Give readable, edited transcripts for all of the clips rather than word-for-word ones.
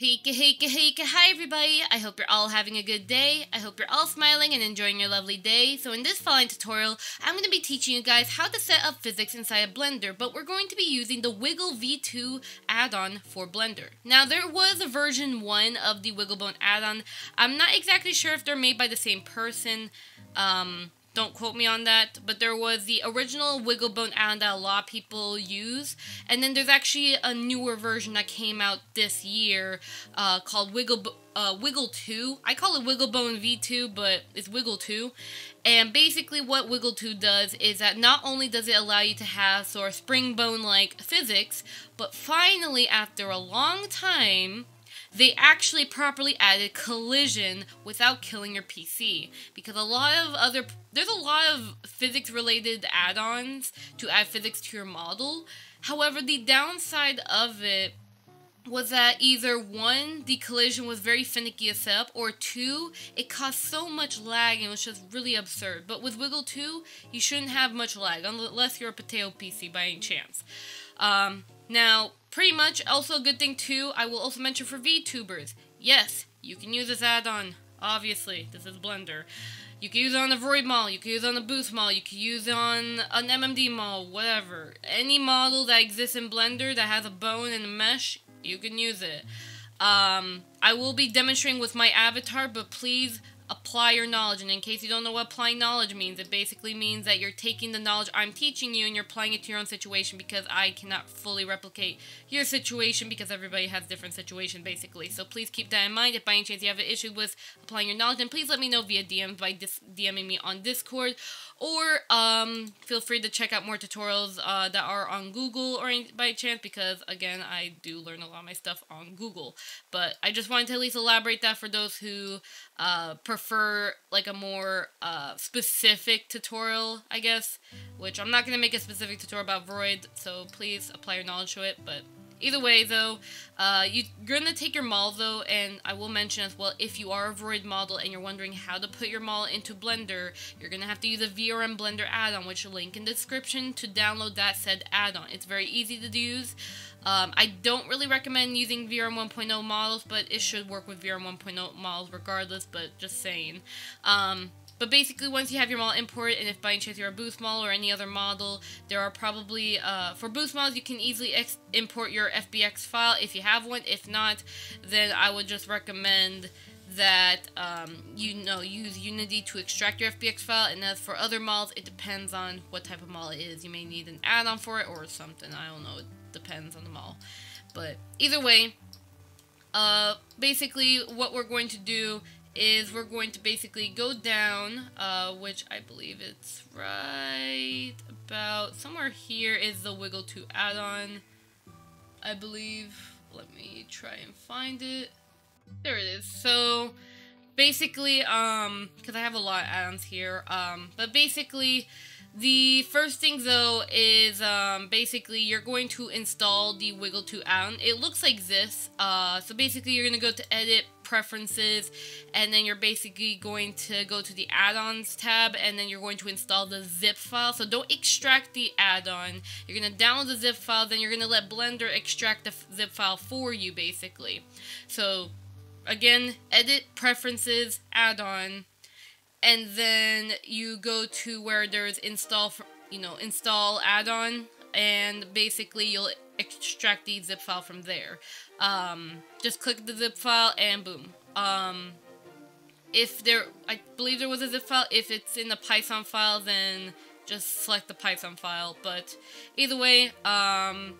Hi everybody, I hope you're all having a good day. I hope you're all smiling and enjoying your lovely day. So in this following tutorial, I'm going to be teaching you guys how to set up physics inside of Blender, but we're going to be using the Wiggle V2 add-on for Blender. Now there was a version 1 of the Wigglebone add-on. I'm not exactly sure if they're made by the same person, don't quote me on that, but there was the original Wigglebone add-on that a lot of people use, and then there's actually a newer version that came out this year called Wiggle 2. I call it Wigglebone V2, but it's Wiggle 2. And basically what Wiggle 2 does is that not only does it allow you to have sort of Springbone-like physics, but finally after a long time, they actually properly added collision without killing your PC, because there's a lot of physics related add-ons to add physics to your model. However, the downside of it was that either 1, the collision was very finicky to set up, or 2, it caused so much lag and it was just really absurd. But with Wiggle 2, you shouldn't have much lag, unless you're a potato PC by any chance. Now, pretty much, also a good thing too, I will also mention for VTubers, yes, you can use this add-on, obviously, this is Blender. You can use it on a Vroid model, you can use it on a Boost model, you can use it on an MMD model, whatever. Any model that exists in Blender that has a bone and a mesh, you can use it. I will be demonstrating with my avatar, but please apply your knowledge, and in case you don't know what applying knowledge means, it basically means that you're taking the knowledge I'm teaching you and you're applying it to your own situation, because I cannot fully replicate your situation because everybody has different situations basically. So please keep that in mind if by any chance you have an issue with applying your knowledge, and please let me know via DM by DMing me on Discord, or feel free to check out more tutorials that are on Google or by chance, because again I do learn a lot of my stuff on Google, but I just wanted to at least elaborate that for those who prefer like a more specific tutorial, I guess, which I'm not going to make a specific tutorial about Vroid, so please apply your knowledge to it. But either way though, you're going to take your model though, and I will mention as well, if you are a Vroid model and you're wondering how to put your model into Blender, you're going to have to use a VRM Blender add-on, which I'll link in the description to download that said add-on. It's very easy to use. I don't really recommend using VRM 1.0 models, but it should work with VRM 1.0 models regardless, but just saying. But basically, once you have your model imported, and if by any chance you're a Boost model or any other model, there are probably, for Boost models, you can easily import your FBX file if you have one. If not, then I would just recommend that use Unity to extract your FBX file. And as for other models, it depends on what type of model it is. You may need an add-on for it or something, I don't know, it depends on the model. But either way, basically what we're going to do is we're going to basically go down, which I believe it's right about somewhere here is the Wiggle 2 add-on, I believe. Let me try and find it. There it is. So basically, because I have a lot of add-ons here, but basically the first thing though is basically you're going to install the Wiggle 2 add-on. It looks like this. So basically you're going to go to Edit, Preferences, and then you're basically going to go to the add-ons tab, and then you're going to install the zip file. So don't extract the add-on. You're going to download the zip file, then you're going to let Blender extract the zip file for you basically. So again, Edit, Preferences, add-on, and then you go to where there's install, install add-on, and basically you'll extract the zip file from there. Just click the zip file and boom. I believe there was a zip file. If it's in the Python file, then just select the Python file. But either way,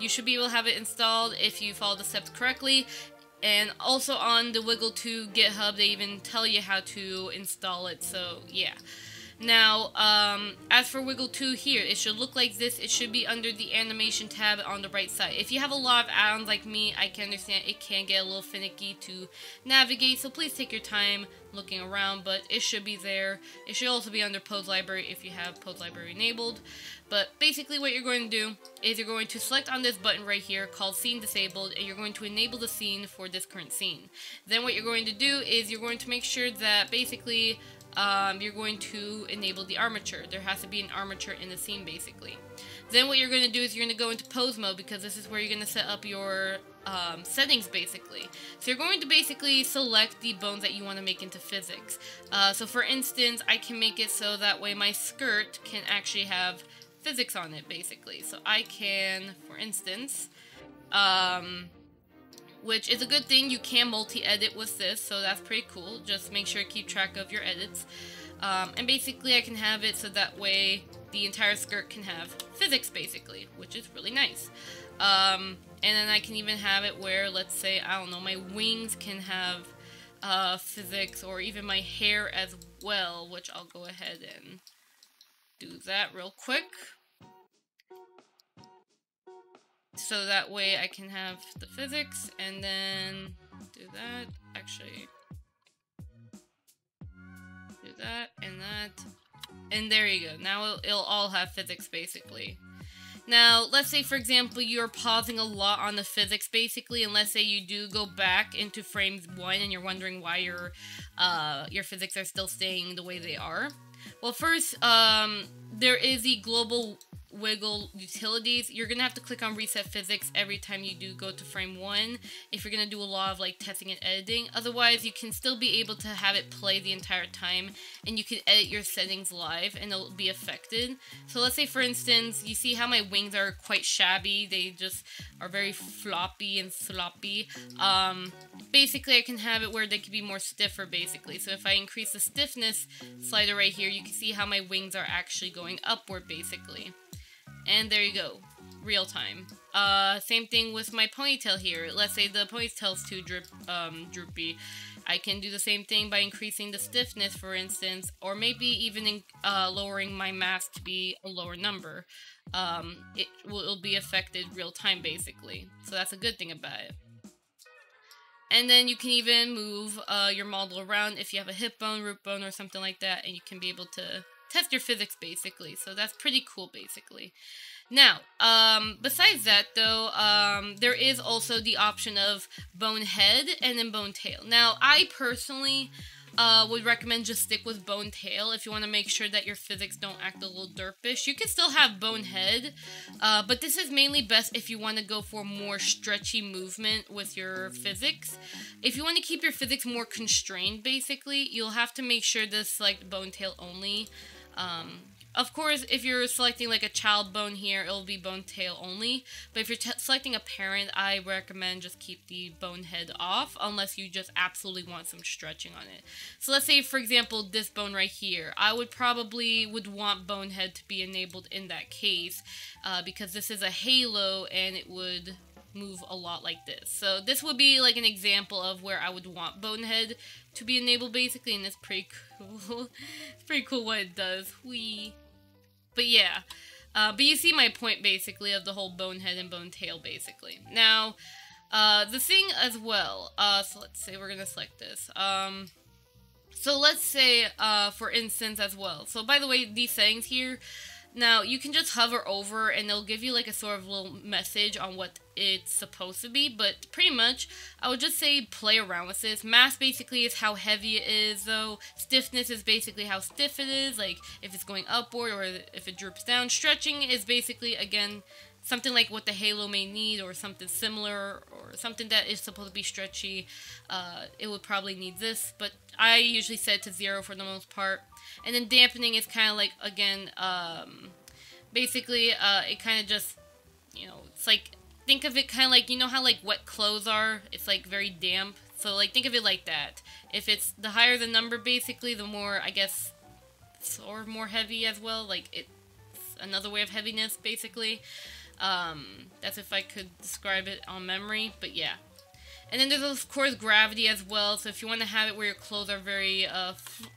you should be able to have it installed if you follow the steps correctly. And also on the Wiggle 2 GitHub, they even tell you how to install it, so yeah. Now, as for Wiggle 2 here, it should look like this. It should be under the animation tab on the right side. If you have a lot of add-ons like me, I can understand it can get a little finicky to navigate, so please take your time looking around, but it should be there. It should also be under Pose Library if you have Pose Library enabled. But basically what you're going to do is you're going to select on this button right here called Scene Disabled, and you're going to enable the scene for this current scene. Then what you're going to do is you're going to make sure that basically you're going to enable the armature. There has to be an armature in the scene basically. Then what you're going to do is you're going to go into pose mode, because this is where you're going to set up your settings, basically. So you're going to basically select the bones that you want to make into physics. So for instance, I can make it so that way my skirt can actually have physics on it, basically. So I can, for instance, which is a good thing, you can multi-edit with this, so that's pretty cool. Just make sure to keep track of your edits. And basically I can have it so that way the entire skirt can have physics, basically, which is really nice. And then I can even have it where, let's say, I don't know, my wings can have physics, or even my hair as well, which I'll go ahead and do that real quick. So that way I can have the physics, and then do that, actually, do that, and there you go. Now it'll all have physics, basically. Now, let's say, for example, you're pausing a lot on the physics, basically, and let's say you do go back into frame 1 and you're wondering why your physics are still staying the way they are. Well, first, there is the global wiggle utilities. You're gonna have to click on reset physics every time you do go to frame 1 if you're gonna do a lot of like testing and editing. Otherwise, you can still be able to have it play the entire time, and you can edit your settings live and it'll be affected. So let's say, for instance, you see how my wings are quite shabby, they just are very floppy and sloppy. Basically I can have it where they could be more stiffer, basically. So if I increase the stiffness slider right here, you can see how my wings are actually going upward, basically. And there you go, real time. Same thing with my ponytail here. Let's say the ponytail's too droopy. I can do the same thing by increasing the stiffness, for instance, or maybe even lowering my mass to be a lower number. It'll be affected real time, basically. So that's a good thing about it. And then you can even move your model around if you have a hip bone, root bone, or something like that, and you can be able to test your physics, basically. So that's pretty cool, basically. Now, besides that though, there is also the option of bone head and then bone tail. Now, I personally would recommend just stick with bone tail if you want to make sure that your physics don't act a little derpish. You can still have bone head, but this is mainly best if you want to go for more stretchy movement with your physics. If you want to keep your physics more constrained, basically, you'll have to make sure to select bone tail only. Of course, if you're selecting like a child bone here, it'll be bone tail only, but if you're selecting a parent, I recommend just keep the bone head off unless you just absolutely want some stretching on it. So let's say, for example, this bone right here, I would probably want bone head to be enabled in that case, because this is a halo and it would move a lot like this. So this would be like an example of where I would want bonehead to be enabled, basically, and it's pretty cool. It's pretty cool what it does. Whee. But yeah, but you see my point, basically, of the whole bonehead and bone tail, basically. Now, the thing as well, so let's say we're gonna select this. So let's say, for instance, as well. So by the way, these settings here, now, you can just hover over and they'll give you like a sort of little message on what it's supposed to be, but pretty much, I would just say play around with this. Mass basically is how heavy it is, though. Stiffness is basically how stiff it is, like if it's going upward or if it droops down. Stretching is basically, again, something like what the halo may need, or something similar, or something that is supposed to be stretchy. It would probably need this, but I usually set it to 0 for the most part. And then dampening is kind of like, again, basically, it kind of just, you know, it's like, think of it kind of like, you know how like wet clothes are? It's like very damp. So like, think of it like that. If it's, the higher the number, basically, the more, I guess, or more heavy as well. Like, it's another way of heaviness, basically. That's if I could describe it on memory, but yeah. And then there's, of course, gravity as well, so if you want to have it where your clothes are very,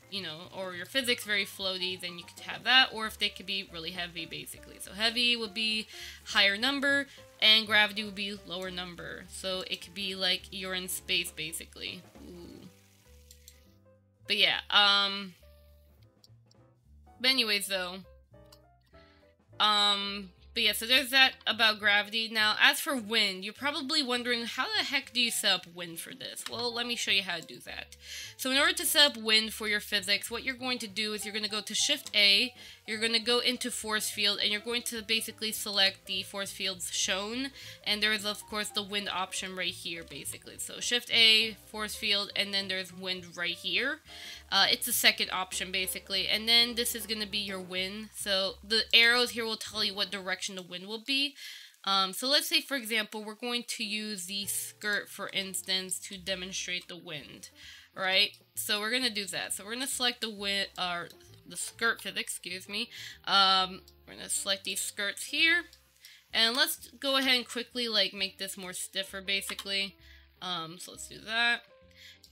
you know, or your physics very floaty, then you could have that, or if they could be really heavy, basically. So heavy would be higher number, and gravity would be lower number, so it could be like you're in space, basically. Ooh. But yeah, but anyways, though, But yeah, so there's that about gravity. Now, as for wind, you're probably wondering, how the heck do you set up wind for this? Well, let me show you how to do that. So in order to set up wind for your physics, what you're going to do is you're going to go to Shift-A, you're going to go into force field, and you're going to basically select the force fields shown. And there is, of course, the wind option right here, basically. So Shift-A, force field, and then there's wind right here. It's the second option, basically. And then this is going to be your wind. So the arrows here will tell you what direction the wind will be. So let's say, for example, we're going to use the skirt, for instance, to demonstrate the wind. All right, so we're going to do that. So we're going to select the wind, or the skirt physics, excuse me. We're going to select these skirts here, and let's go ahead and quickly like make this more stiffer, basically. So let's do that.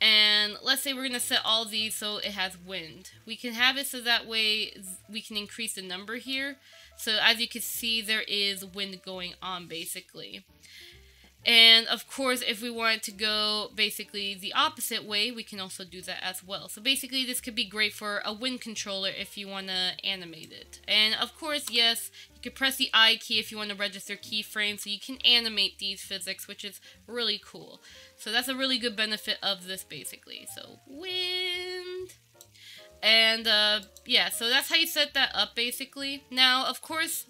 And let's say we're going to set all these so it has wind. We can have it so that way we can increase the number here. So as you can see, there is wind going on, basically. And of course, if we wanted to go basically the opposite way, we can also do that as well. So basically, this could be great for a wind controller if you want to animate it. And of course, yes, you could press the I key if you want to register keyframes, so you can animate these physics, which is really cool. So that's a really good benefit of this, basically. So wind. And yeah, so that's how you set that up, basically. Now, of course,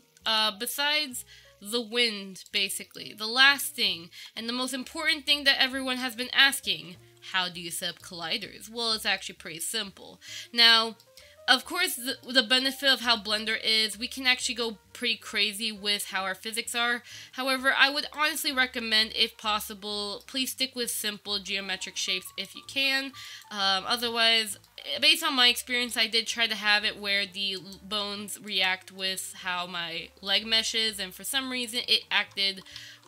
besides the wind, basically, the last thing and the most important thing that everyone has been asking, how do you set up colliders? Well, it's actually pretty simple. Now, of course, the benefit of how Blender is, we can actually go pretty crazy with how our physics are. However, I would honestly recommend, if possible, please stick with simple geometric shapes if you can. Otherwise, based on my experience, I did try to have it where the bones react with how my leg mesh is, and for some reason it acted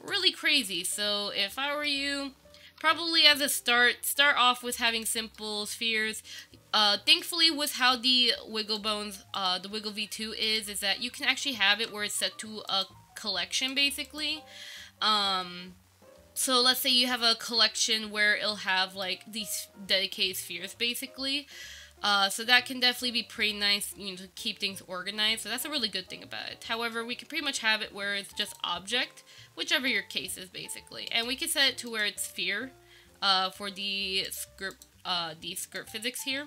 really crazy. So if I were you, probably as a start off with having simple spheres. Thankfully, with how the Wigglebone's, the Wiggle V2 is that you can actually have it where it's set to a collection, basically. So let's say you have a collection where it'll have like these dedicated spheres, basically. So that can definitely be pretty nice, you know, to keep things organized. So that's a really good thing about it. However, we can pretty much have it where it's just object, whichever your case is, basically. And we can set it to where it's sphere for the skirt physics here.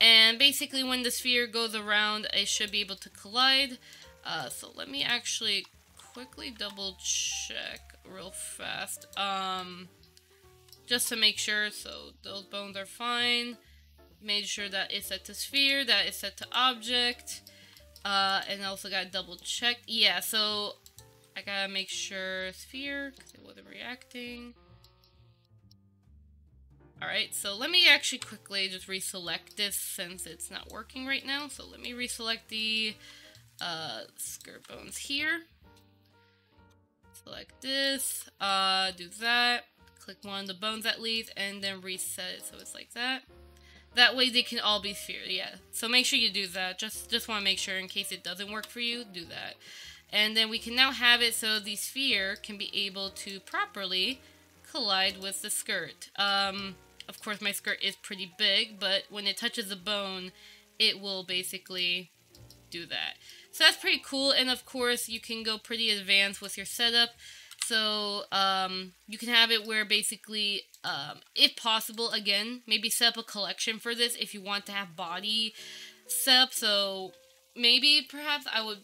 And basically, when the sphere goes around, it should be able to collide. So let me actually quickly double check real fast, just to make sure. So those bones are fine. Made sure that it's set to sphere, that it's set to object, and also got double checked. Yeah, so I gotta make sure sphere, because it wasn't reacting. Alright, so let me actually quickly just reselect this since it's not working right now. So let me reselect the skirt bones here. Select this, do that, click one of the bones at least, and then reset it so it's like that. That way they can all be spheres, yeah. So make sure you do that. Just want to make sure in case it doesn't work for you, do that. And then we can now have it so the sphere can be able to properly collide with the skirt. Of course, my skirt is pretty big, but when it touches the bone, it will basically do that. So that's pretty cool, and of course, you can go pretty advanced with your setup. So, you can have it where basically, if possible, again, maybe set up a collection for this if you want to have body set up. So, maybe, perhaps, I would,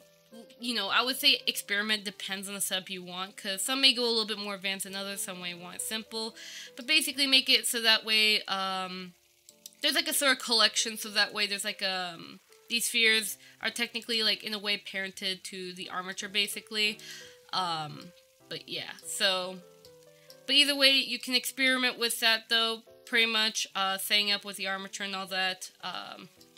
you know, I would say experiment, depends on the setup you want, because some may go a little bit more advanced than others, some may want it simple. But basically make it so that way, there's like a sort of collection, so that way there's like a... these spheres are technically, like, in a way parented to the armature, basically. But yeah, so, but either way, you can experiment with that, though, pretty much, setting up with the armature and all that,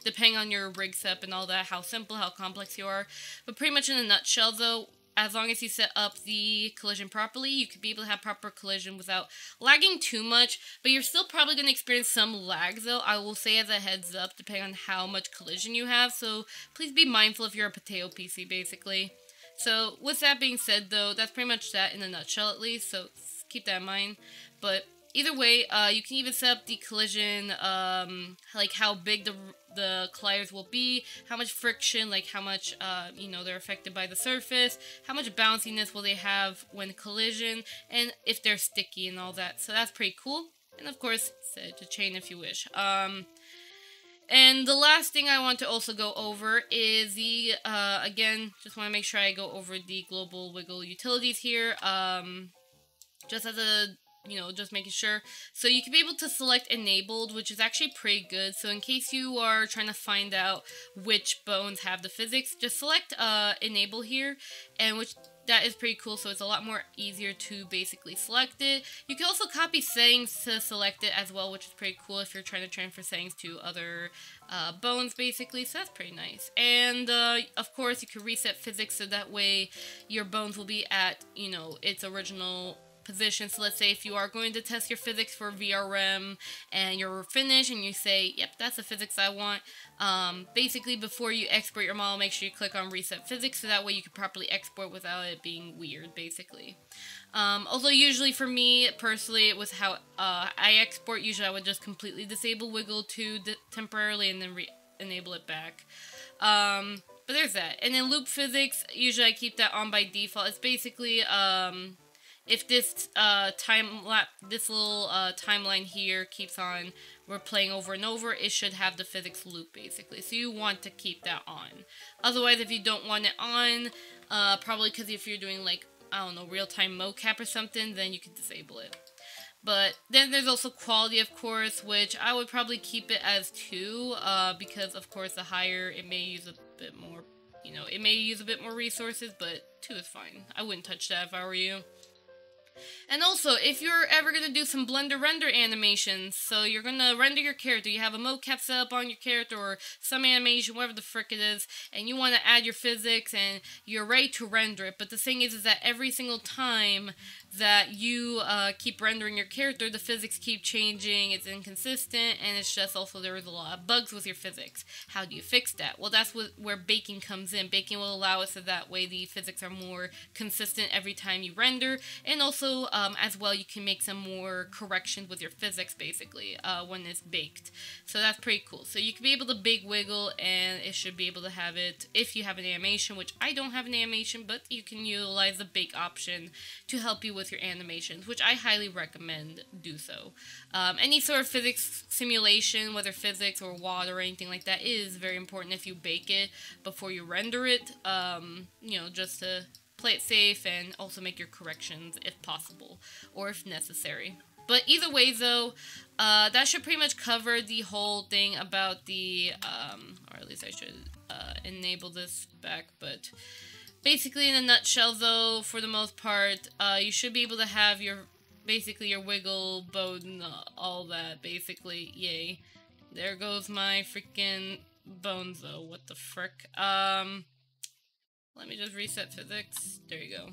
depending on your rig setup and all that, how simple, how complex you are. But pretty much in a nutshell, though, as long as you set up the collision properly, you could be able to have proper collision without lagging too much, but you're still probably going to experience some lag, though, I will say as a heads up, depending on how much collision you have, so please be mindful if you're a potato PC, basically. So, with that being said, though, that's pretty much that in a nutshell, at least, so keep that in mind, but Either way, you can even set up the collision, like how big the colliders will be, how much friction, like how much, you know, they're affected by the surface, how much bounciness will they have when collision, and if they're sticky and all that. So that's pretty cool. And of course, set it to chain if you wish. And the last thing I want to also go over is the, again, just want to make sure I go over the global wiggle utilities here, just as a, you know, just making sure. So you can be able to select enabled, which is actually pretty good. So in case you are trying to find out which bones have the physics, just select enable here, and which that is pretty cool. So it's a lot more easier to basically select it. You can also copy settings to select it as well, which is pretty cool if you're trying to transfer settings to other bones basically. So that's pretty nice. And of course you can reset physics so that way your bones will be at, you know, its original position. So let's say if you are going to test your physics for VRM and you're finished and you say, yep, that's the physics I want. Basically before you export your model, make sure you click on reset physics so that way you can properly export without it being weird basically. Although usually for me personally it was how I export. Usually I would just completely disable wiggle to temporarily and then re-enable it back. But there's that. And then loop physics, usually I keep that on by default. It's basically if this timeline here keeps on, we're playing over and over, it should have the physics loop basically. So you want to keep that on. Otherwise, if you don't want it on, probably because if you're doing like, I don't know, real-time mocap or something, then you can disable it. But then there's also quality, of course, which I would probably keep it as 2, because of course the higher it may use a bit more, you know, it may use a bit more resources, but 2 is fine. I wouldn't touch that if I were you. And also, if you're ever going to do some Blender render animations, so you're going to render your character, you have a mocap set up on your character or some animation, whatever the frick it is, and you want to add your physics and you're ready to render it, but the thing is that every single time that you keep rendering your character, the physics keep changing, it's inconsistent, and it's just also there is a lot of bugs with your physics. How do you fix that? Well, that's where baking comes in. Baking will allow us so that way the physics are more consistent every time you render, and also as well you can make some more corrections with your physics basically when it's baked. So that's pretty cool. So you can be able to bake wiggle and it should be able to have it if you have an animation, which I don't have an animation, but you can utilize the bake option to help you with your animations, which I highly recommend do so. Any sort of physics simulation, whether physics or water or anything like that, is very important if you bake it before you render it, you know, just to play it safe and also make your corrections if possible or if necessary. But either way though, that should pretty much cover the whole thing about the, or at least I should enable this back, but basically in a nutshell though, for the most part, you should be able to have your, basically your wiggle, bone, all that basically, yay. There goes my freaking bones though, what the frick. Let me just reset physics. There you go.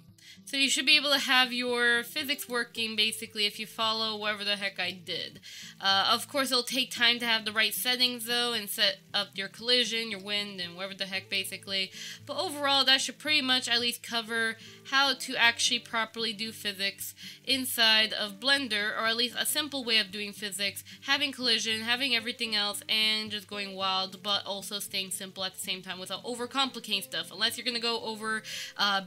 So you should be able to have your physics working basically if you follow whatever the heck I did. Of course it'll take time to have the right settings though and set up your collision, your wind, and whatever the heck basically. But overall that should pretty much at least cover how to actually properly do physics inside of Blender, or at least a simple way of doing physics, having collision, having everything else, and just going wild but also staying simple at the same time without overcomplicating stuff. Unless you're going to go over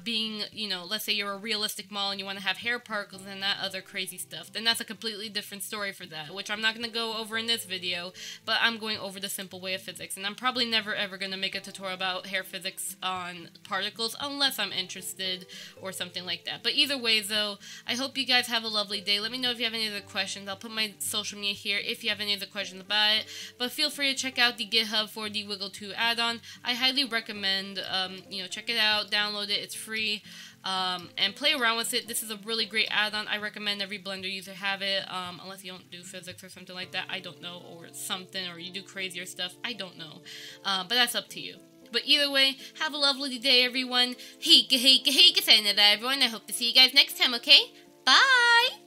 being, you know, let's say you're a realistic model and you want to have hair particles and that other crazy stuff, then that's a completely different story for that, which I'm not going to go over in this video, but I'm going over the simple way of physics, and I'm probably never ever going to make a tutorial about hair physics on particles unless I'm interested or something like that. But either way though, I hope you guys have a lovely day. Let me know if you have any other questions. I'll put my social media here if you have any other questions about it, but feel free to check out the GitHub for the Wiggle 2 add-on. I highly recommend, you know, check it out, download it, it's free, and play around with it. This is a really great add-on. I recommend every Blender user have it, unless you don't do physics or something like that, I don't know, or something, or you do crazier stuff, I don't know, but that's up to you. But either way, have a lovely day everyone. Hika hika hika sayonara everyone, I hope to see you guys next time, okay? Bye!